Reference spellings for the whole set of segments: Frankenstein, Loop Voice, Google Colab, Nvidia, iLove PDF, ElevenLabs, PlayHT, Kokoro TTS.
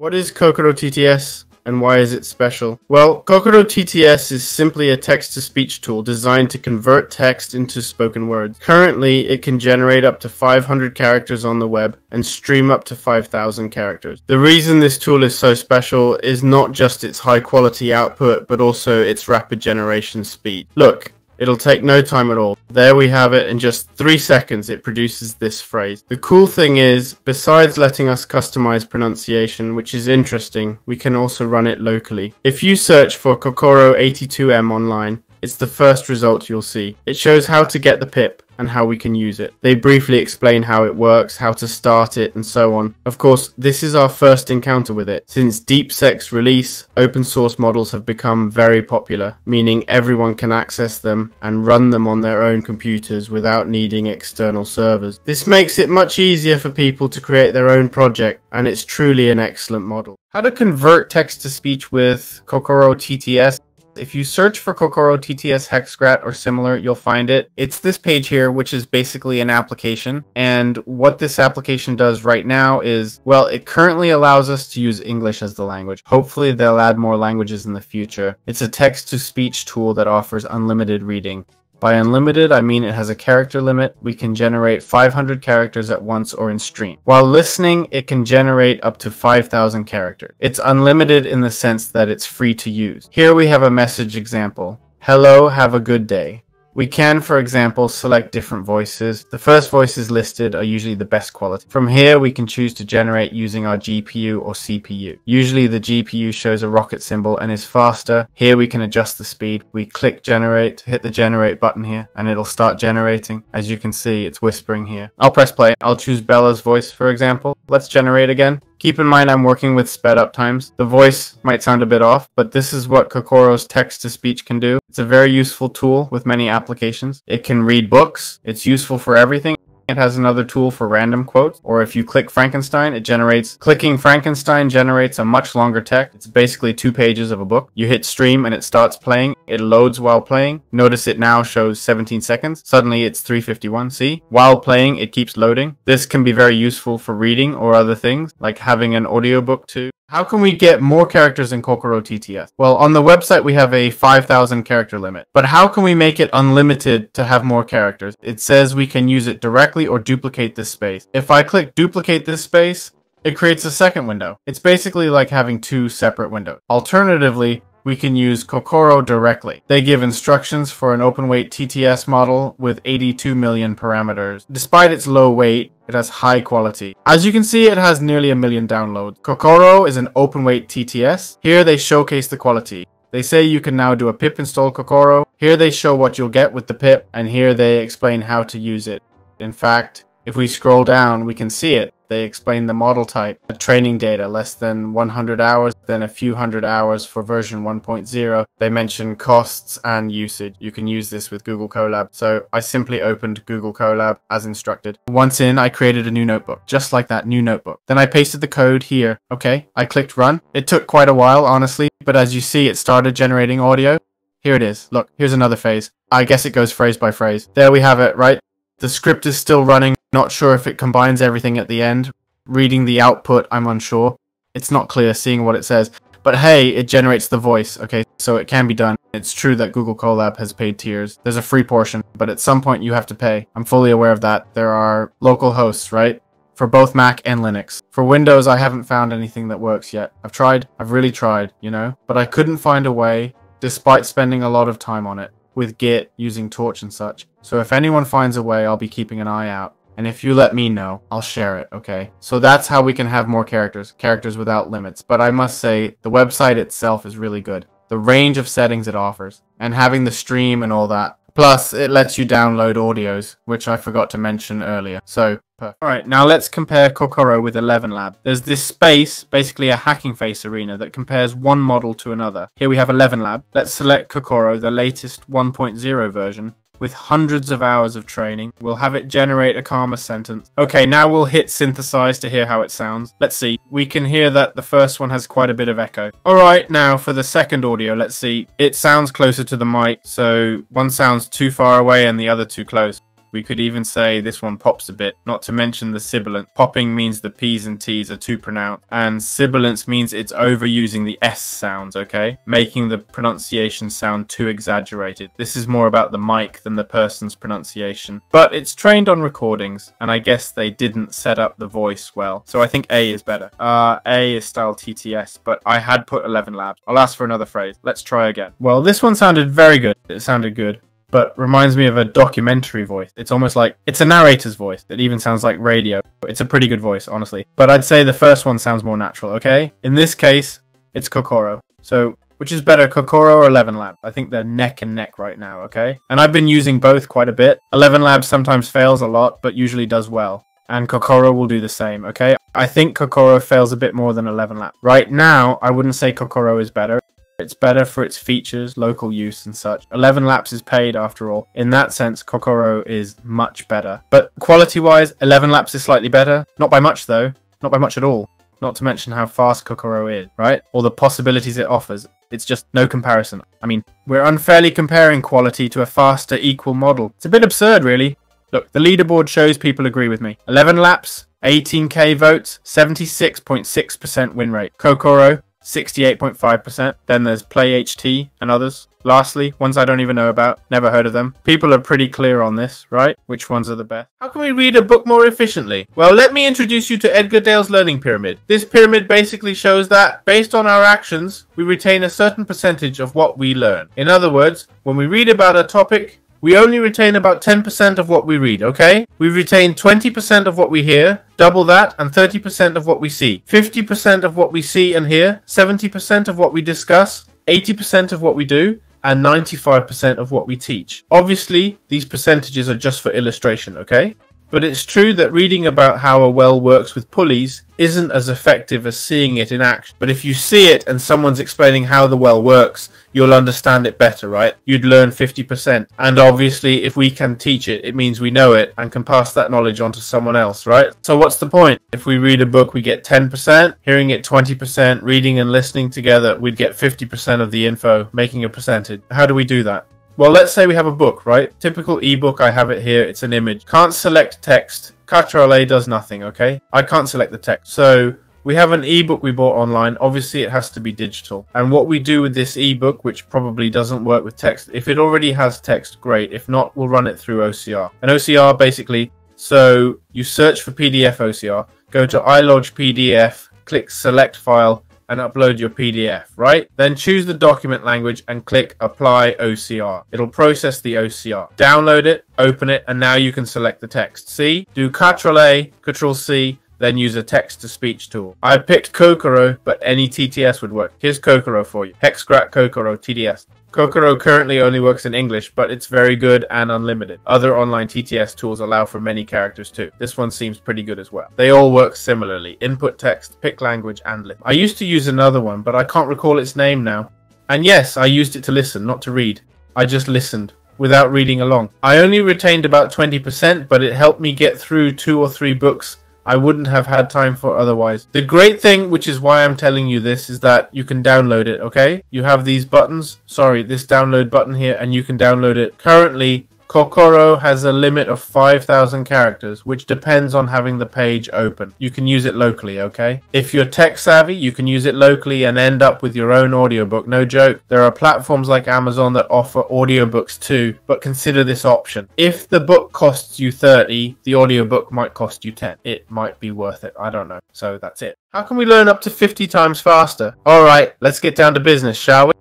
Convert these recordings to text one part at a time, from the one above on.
What is Kokoro TTS and why is it special? Well, Kokoro TTS is simply a text-to-speech tool designed to convert text into spoken words. Currently, it can generate up to 500 characters on the web and stream up to 5,000 characters. The reason this tool is so special is not just its high-quality output, but also its rapid generation speed. Look. It'll take no time at all. There we have it. In just 3 seconds, it produces this phrase. The cool thing is, besides letting us customize pronunciation, which is interesting, we can also run it locally. If you search for Kokoro 82M online, it's the first result you'll see. It shows how to get the pip and how we can use it. They briefly explain how it works, how to start it, and so on. Of course, this is our first encounter with it. Since DeepSec's release, open source models have become very popular, meaning everyone can access them and run them on their own computers without needing external servers. This makes it much easier for people to create their own project, and it's truly an excellent model. How to convert text to speech with Kokoro TTS? If you search for Kokoro TTS Hexgrat or similar, you'll find it. It's this page here, which is basically an application. And what this application does right now is, well, it currently allows us to use English as the language. Hopefully they'll add more languages in the future. It's a text-to-speech tool that offers unlimited reading. By unlimited, I mean it has a character limit. We can generate 500 characters at once or in stream. While listening, it can generate up to 5,000 characters. It's unlimited in the sense that it's free to use. Here we have a message example. Hello, have a good day. We can, for example, select different voices. The first voices listed are usually the best quality. From here, we can choose to generate using our GPU or CPU. Usually the GPU shows a rocket symbol and is faster. Here we can adjust the speed. We click generate, hit the generate button here, and it'll start generating. As you can see, it's whispering here. I'll press play. I'll choose Bella's voice, for example. Let's generate again. Keep in mind I'm working with sped up times. The voice might sound a bit off, but this is what Kokoro's text-to-speech can do. It's a very useful tool with many applications. It can read books. It's useful for everything. It has another tool for random quotes, or if you click Frankenstein, it generates. Clicking Frankenstein generates a much longer text. It's basically 2 pages of a book. You hit stream and it starts playing. It loads while playing. Notice it now shows 17 seconds. Suddenly it's 3:51. See? While playing, it keeps loading. This can be very useful for reading or other things, like having an audiobook too. How can we get more characters in Kokoro TTS? Well, on the website we have a 5,000 character limit, but how can we make it unlimited to have more characters? It says we can use it directly or duplicate this space. If I click duplicate this space, it creates a second window. It's basically like having 2 separate windows. Alternatively, we can use Kokoro directly. They give instructions for an open weight TTS model with 82 million parameters. Despite its low weight, it has high quality. As you can see, it has nearly 1 million downloads. Kokoro is an open weight TTS. Here they showcase the quality. They say you can now do a pip install Kokoro. Here they show what you'll get with the pip, and here they explain how to use it. In fact, if we scroll down, we can see it. They explain the model type, the training data, less than 100 hours, then a few hundred hours for version 1.0. They mention costs and usage. You can use this with Google Colab. So I simply opened Google Colab as instructed. Once in, I created a new notebook, just like that, new notebook. Then I pasted the code here. Okay, I clicked run. It took quite a while, honestly, but as you see, it started generating audio. Here it is. Look, here's another phase. I guess it goes phrase by phrase. There we have it, right? The script is still running. Not sure if it combines everything at the end. Reading the output, I'm unsure. It's not clear seeing what it says. But hey, it generates the voice, okay? So it can be done. It's true that Google Colab has paid tiers. There's a free portion, but at some point you have to pay. I'm fully aware of that. There are local hosts, right? For both Mac and Linux. For Windows, I haven't found anything that works yet. I've tried. I've really tried, you know? But I couldn't find a way, despite spending a lot of time on it, with Git, using Torch and such. So if anyone finds a way, I'll be keeping an eye out. And if you let me know, I'll share it, okay? So that's how we can have more characters, characters without limits. But I must say, the website itself is really good. The range of settings it offers, and having the stream and all that. Plus, it lets you download audios, which I forgot to mention earlier. So, perfect. Alright, now let's compare Kokoro with ElevenLabs. There's this space, basically a hacking face arena, that compares one model to another. Here we have ElevenLabs. Let's select Kokoro, the latest 1.0 version. With hundreds of hours of training, we'll have it generate a calmer sentence. Okay, now we'll hit synthesize to hear how it sounds. Let's see. We can hear that the first one has quite a bit of echo. All right, now for the second audio, let's see. It sounds closer to the mic, so one sounds too far away and the other too close. We could even say this one pops a bit, not to mention the sibilant. Popping means the P's and T's are too pronounced, and sibilance means it's overusing the S sounds, okay? Making the pronunciation sound too exaggerated. This is more about the mic than the person's pronunciation. But it's trained on recordings, and I guess they didn't set up the voice well. So I think A is better. A is style TTS, but I had put ElevenLabs. I'll ask for another phrase. Let's try again. Well, this one sounded very good. It sounded good. But reminds me of a documentary voice. It's almost like, it's a narrator's voice. It even sounds like radio. It's a pretty good voice, honestly. But I'd say the first one sounds more natural, okay? In this case, it's Kokoro. So, which is better, Kokoro or ElevenLabs? I think they're neck and neck right now, okay? And I've been using both quite a bit. ElevenLabs sometimes fails a lot, but usually does well. And Kokoro will do the same, okay? I think Kokoro fails a bit more than ElevenLabs. Right now, I wouldn't say Kokoro is better. It's better for its features, local use and such. ElevenLabs is paid after all. In that sense, Kokoro is much better. But quality-wise, ElevenLabs is slightly better. Not by much though. Not by much at all. Not to mention how fast Kokoro is, right? Or the possibilities it offers. It's just no comparison. I mean, we're unfairly comparing quality to a faster equal model. It's a bit absurd, really. Look, the leaderboard shows people agree with me. ElevenLabs, 18k votes, 76.6% win rate. Kokoro, 68.5%. Then there's PlayHT and others. Lastly, ones I don't even know about, never heard of them. People are pretty clear on this, right? Which ones are the best? How can we read a book more efficiently? Well, let me introduce you to Edgar Dale's learning pyramid. This pyramid basically shows that, based on our actions, we retain a certain percentage of what we learn. In other words, when we read about a topic, we only retain about 10% of what we read, okay? We retain 20% of what we hear, double that, and 30% of what we see. 50% of what we see and hear, 70% of what we discuss, 80% of what we do, and 95% of what we teach. Obviously, these percentages are just for illustration, okay? But it's true that reading about how a well works with pulleys isn't as effective as seeing it in action. But if you see it and someone's explaining how the well works, you'll understand it better, right? You'd learn 50%. And obviously, if we can teach it, it means we know it and can pass that knowledge on to someone else, right? So what's the point? If we read a book, we get 10%, hearing it 20%, reading and listening together, we'd get 50% of the info, making a percentage. How do we do that? Well, let's say we have a book, right? Typical ebook, I have it here, it's an image. Can't select text. Ctrl A does nothing, okay? I can't select the text. So we have an ebook we bought online. Obviously, it has to be digital. And what we do with this ebook, which probably doesn't work with text, if it already has text, great. If not, we'll run it through OCR. And OCR basically, so you search for PDF OCR, go to iLove PDF, click select file, and upload your PDF, right? Then choose the document language and click Apply OCR. It'll process the OCR. Download it, open it, and now you can select the text. See? Do Ctrl-A, Ctrl-C, then use a text-to-speech tool. I picked Kokoro, but any TTS would work. Here's Kokoro for you. Hexcrack Kokoro TTS. Kokoro currently only works in English, but it's very good and unlimited. Other online TTS tools allow for many characters too. This one seems pretty good as well. They all work similarly. Input text, pick language, and list. I used to use another one, but I can't recall its name now. And yes, I used it to listen, not to read. I just listened, without reading along. I only retained about 20%, but it helped me get through 2 or 3 books I wouldn't have had time for otherwise. The great thing, which is why I'm telling you this, is that you can download it, okay? You have these buttons, sorry, this download button here, and you can download it. Currently, Kokoro has a limit of 5,000 characters, which depends on having the page open. You can use it locally, okay? If you're tech savvy, you can use it locally and end up with your own audiobook. No joke. There are platforms like Amazon that offer audiobooks too, but consider this option. If the book costs you 30, the audiobook might cost you 10. It might be worth it. I don't know. So that's it. How can we learn up to 50 times faster? All right, let's get down to business, shall we?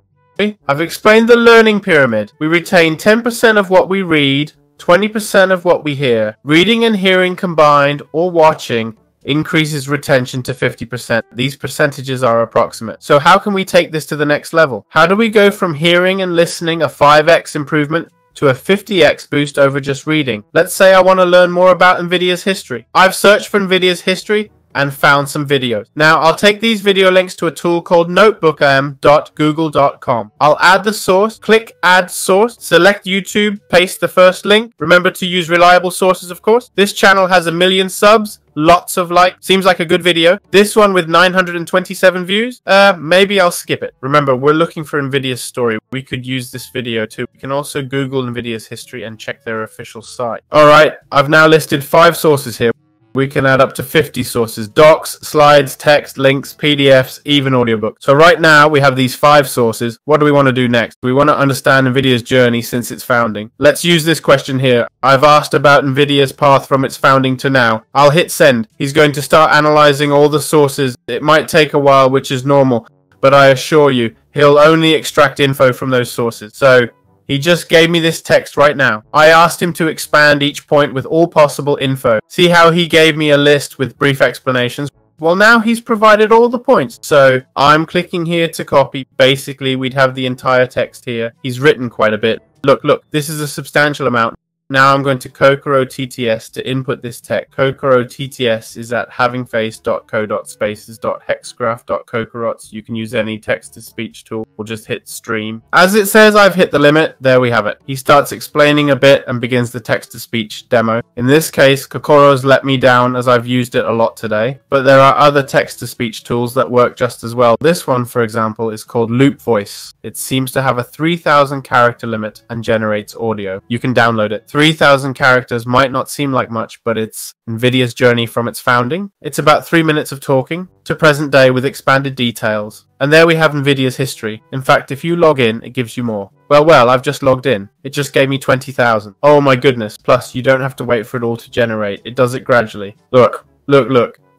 I've explained the learning pyramid. We retain 10% of what we read, 20% of what we hear. Reading and hearing combined, or watching, increases retention to 50%. These percentages are approximate. So how can we take this to the next level? How do we go from hearing and listening, a 5x improvement, to a 50x boost over just reading? Let's say I want to learn more about Nvidia's history. I've searched for Nvidia's history and found some videos. Now, I'll take these video links to a tool called notebookam.google.com. I'll add the source, click add source, select YouTube, paste the first link. Remember to use reliable sources, of course. This channel has 1 million subs. lots of likes. Seems like a good video. This one with 927 views, maybe I'll skip it. Remember, we're looking for Nvidia's story. We could use this video too. We can also Google Nvidia's history and check their official site. All right, I've now listed 5 sources here. We can add up to 50 sources. Docs, slides, text, links, PDFs, even audiobooks. So right now we have these 5 sources. What do we want to do next? We want to understand Nvidia's journey since its founding. Let's use this question here. I've asked about Nvidia's path from its founding to now. I'll hit send. He's going to start analyzing all the sources. It might take a while, which is normal, but I assure you, he'll only extract info from those sources. So he just gave me this text right now. I asked him to expand each point with all possible info. See how he gave me a list with brief explanations? Well, now he's provided all the points. So I'm clicking here to copy. Basically, we'd have the entire text here. He's written quite a bit. Look, this is a substantial amount. Now I'm going to Kokoro TTS to input this text. Kokoro TTS is at havingface.co.spaces.hexgraph.kokorots. You can use any text-to-speech tool. We'll just hit stream. As it says, I've hit the limit. There we have it. He starts explaining a bit and begins the text-to-speech demo. In this case, Kokoro's let me down as I've used it a lot today. But there are other text-to-speech tools that work just as well. This one, for example, is called Loop Voice. It seems to have a 3,000 character limit and generates audio. You can download it. 3,000 characters might not seem like much, but it's Nvidia's journey from its founding. It's about 3 minutes of talking to present day with expanded details. And there we have Nvidia's history. In fact, if you log in, it gives you more. Well, I've just logged in. It just gave me 20,000. Oh my goodness. Plus, you don't have to wait for it all to generate. It does it gradually. Look.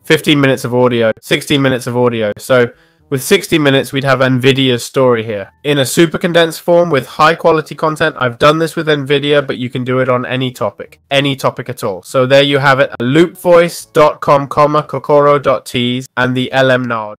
15 minutes of audio, 16 minutes of audio. So with 60 minutes, we'd have Nvidia's story here. In a super condensed form with high quality content. I've done this with Nvidia, but you can do it on any topic at all. So there you have it, loopvoice.com, kokoro.ts and the LM nod.